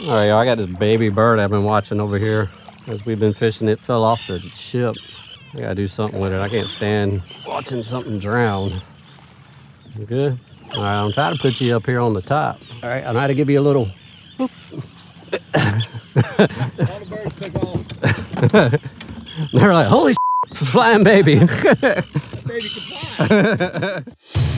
All right, y'all, I got this baby bird I've been watching over here. As we've been fishing, it fell off the ship. I gotta do something with it. I can't stand watching something drown. You good? All right, I'm trying to put you up here on the top. All right, I'm trying to give you a little. All the birds took off. They're like, holy shit, flying baby. That baby can fly.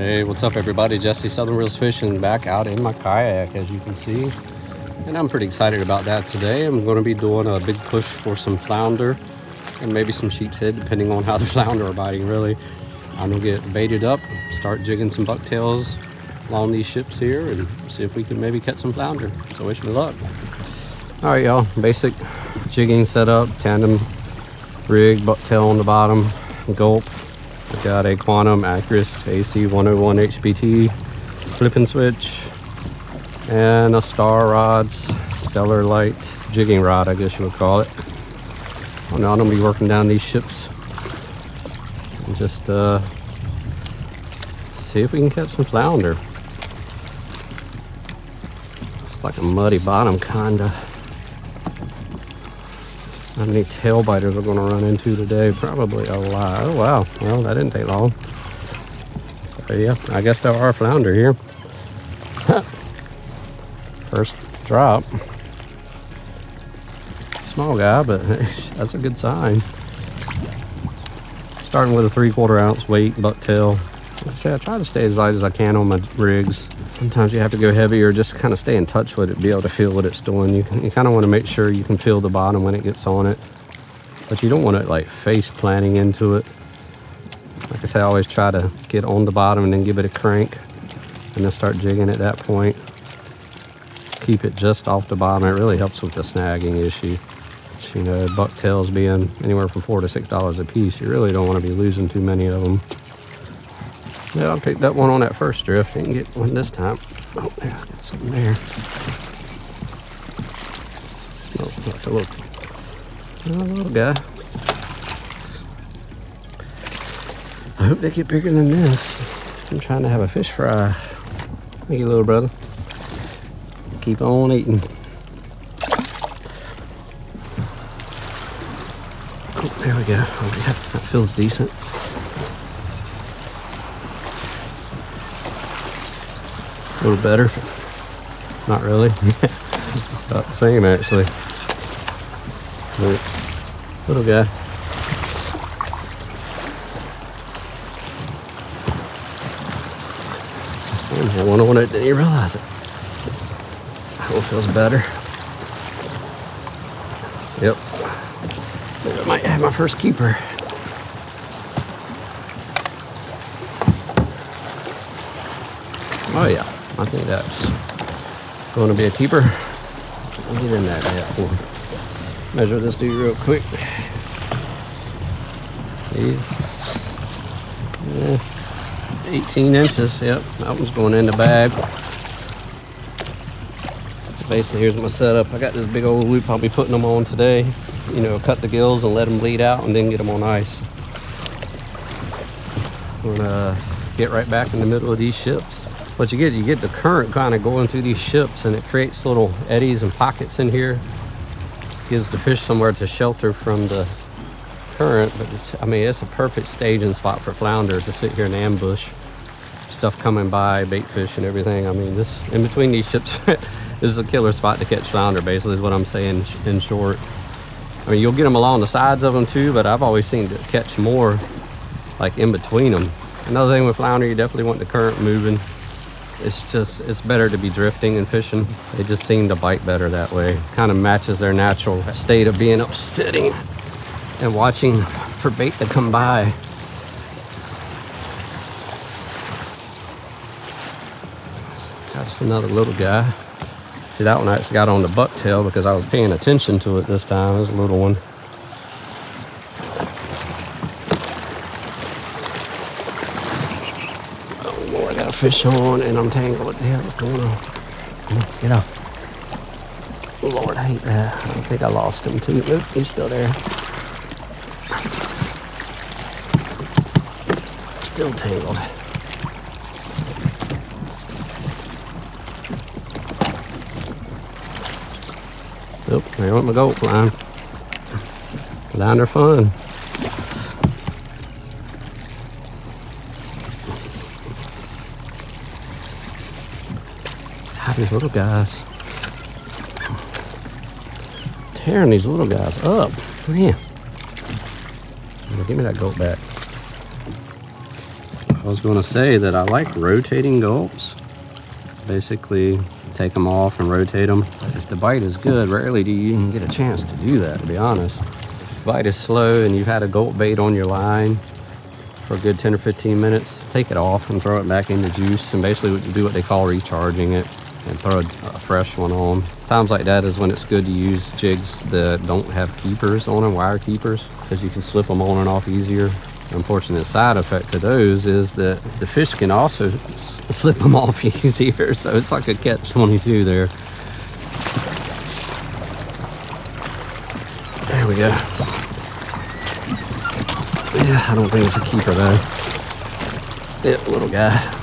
Hey, what's up everybody? Jesse Southern Reels fishing, back out in my kayak as you can see. And I'm pretty excited about that today. I'm going to be doing a big push for some flounder and maybe some sheep's head, depending on how the flounder are biting really. I'm going to get baited up, start jigging some bucktails along these ships here and see if we can maybe catch some flounder. So wish me luck. All right, y'all, basic jigging setup, tandem rig, bucktail on the bottom, gulp. I've got a Quantum Accurist AC 101 HPT flipping switch and a Star Rods Stellar Light jigging rod, I guess you would call it. Well, now I'm going to be working down these ships and just see if we can catch some flounder. It's like a muddy bottom, kinda. How many tail biters we're gonna run into today? Probably a lot. Oh wow, well that didn't take long. So yeah, I guess there are flounder here. First drop. Small guy, but that's a good sign. Starting with a 3/4 ounce weight bucktail. Like I said, I try to stay as light as I can on my rigs. Sometimes you have to go heavier, just kind of stay in touch with it, be able to feel what it's doing. You kind of want to make sure you can feel the bottom when it gets on it, but you don't want it like face planting into it. Like I say, I always try to get on the bottom and then give it a crank and then start jigging at that point. Keep it just off the bottom. It really helps with the snagging issue. You know, bucktails being anywhere from $4 to $6 a piece, you really don't want to be losing too many of them. Yeah, I'll take that one on that first drift. Didn't get one this time. Oh, there, I got something there. Smells like a little guy. I hope they get bigger than this. I'm trying to have a fish fry. Thank you, little brother. Keep on eating. Oh, there we go. Oh, yeah, that feels decent. A little better. Not really. About the same, actually. Little guy. I went on it, didn't even realize it. That one feels better. Yep. I might have my first keeper. Oh, yeah. I think that's going to be a keeper. Get in that net. Measure this dude real quick. He's 18 inches. Yep, that one's going in the bag. So basically, here's my setup. I got this big old loop I'll be putting them on today. You know, cut the gills and let them bleed out and then get them on ice. I'm gonna get right back in the middle of these ships. What you get the current kind of going through these ships and it creates little eddies and pockets in here. Gives the fish somewhere to shelter from the current, but it's, I mean, it's a perfect staging spot for flounder to sit here and ambush. Stuff coming by, bait fish and everything. I mean, this, in between these ships, is a killer spot to catch flounder, basically, is what I'm saying in short. I mean, you'll get them along the sides of them too, but I've always seen to catch more like in between them. Another thing with flounder, you definitely want the current moving. It's just, it's better to be drifting and fishing. They just seem to bite better that way. Kind of matches their natural state of being up sitting and watching for bait to come by. That's another little guy. See, that one I actually got on the bucktail because I was paying attention to it this time. It was a little one. Fish on and I'm tangled. What the hell is going on? Come on, get out. Lord, I hate that. I think I lost him too. Nope, he's still there. Still tangled. Nope, there went my gold flying. Flying are fun. These little guys, tearing these little guys up, man. Give me that gulp back. I was going to say that I like rotating gulps. Basically, take them off and rotate them. If the bite is good, rarely do you even get a chance to do that, to be honest. If the bite is slow and you've had a gulp bait on your line for a good 10 or 15 minutes, take it off and throw it back in the juice and basically do what they call recharging it, and throw a fresh one on. Times like that is when it's good to use jigs that don't have keepers on them, wire keepers, because you can slip them on and off easier. The unfortunate side effect to those is that the fish can also slip them off easier, so it's like a catch-22 there. There we go. Yeah, I don't think it's a keeper though. Yep, little guy.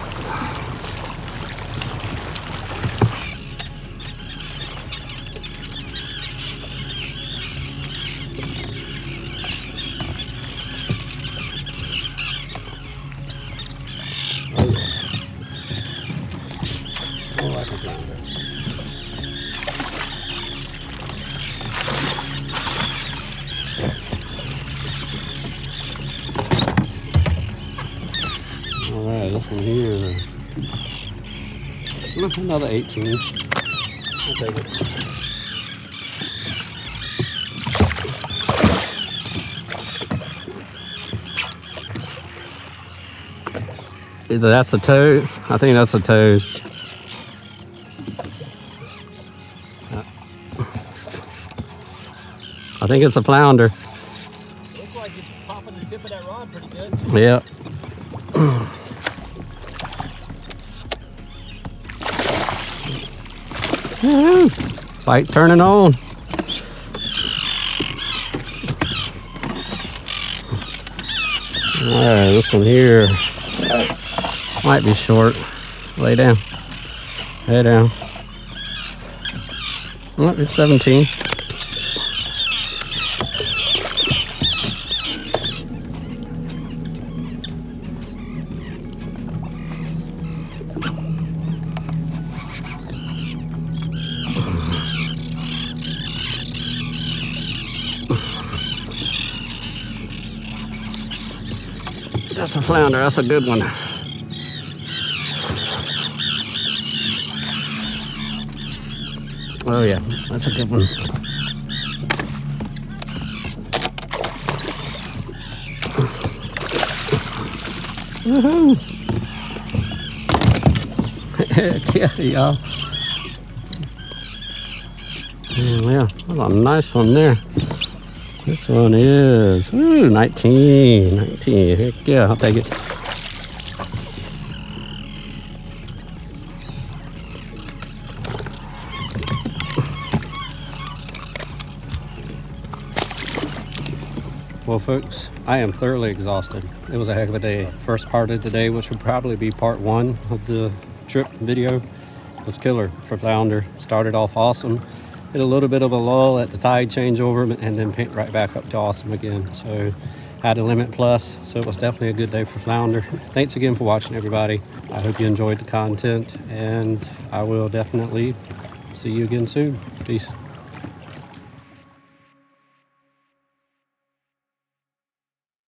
Another 18. I'll take it. Either that's a toad. I think that's a toad. I think it's a flounder. Looks like it's popping the tip of that rod pretty good. Yeah. Bite turning on. Alright, this one here might be short. Lay down. Lay down. Oh, it's 17. That's a flounder, that's a good one. Oh yeah, that's a good one. Woohoo! Heck yeah, y'all. Yeah, that's a nice one there. This one is, ooh, 19, 19, heck yeah, I'll take it. Well, folks, I am thoroughly exhausted. It was a heck of a day. First part of the day, which would probably be part one of the trip video, was killer for flounder. Started off awesome. Hit a little bit of a lull at the tide changeover and then picked right back up to awesome again. So had a limit plus, so it was definitely a good day for flounder. Thanks again for watching, everybody. I hope you enjoyed the content, and I will definitely see you again soon. Peace.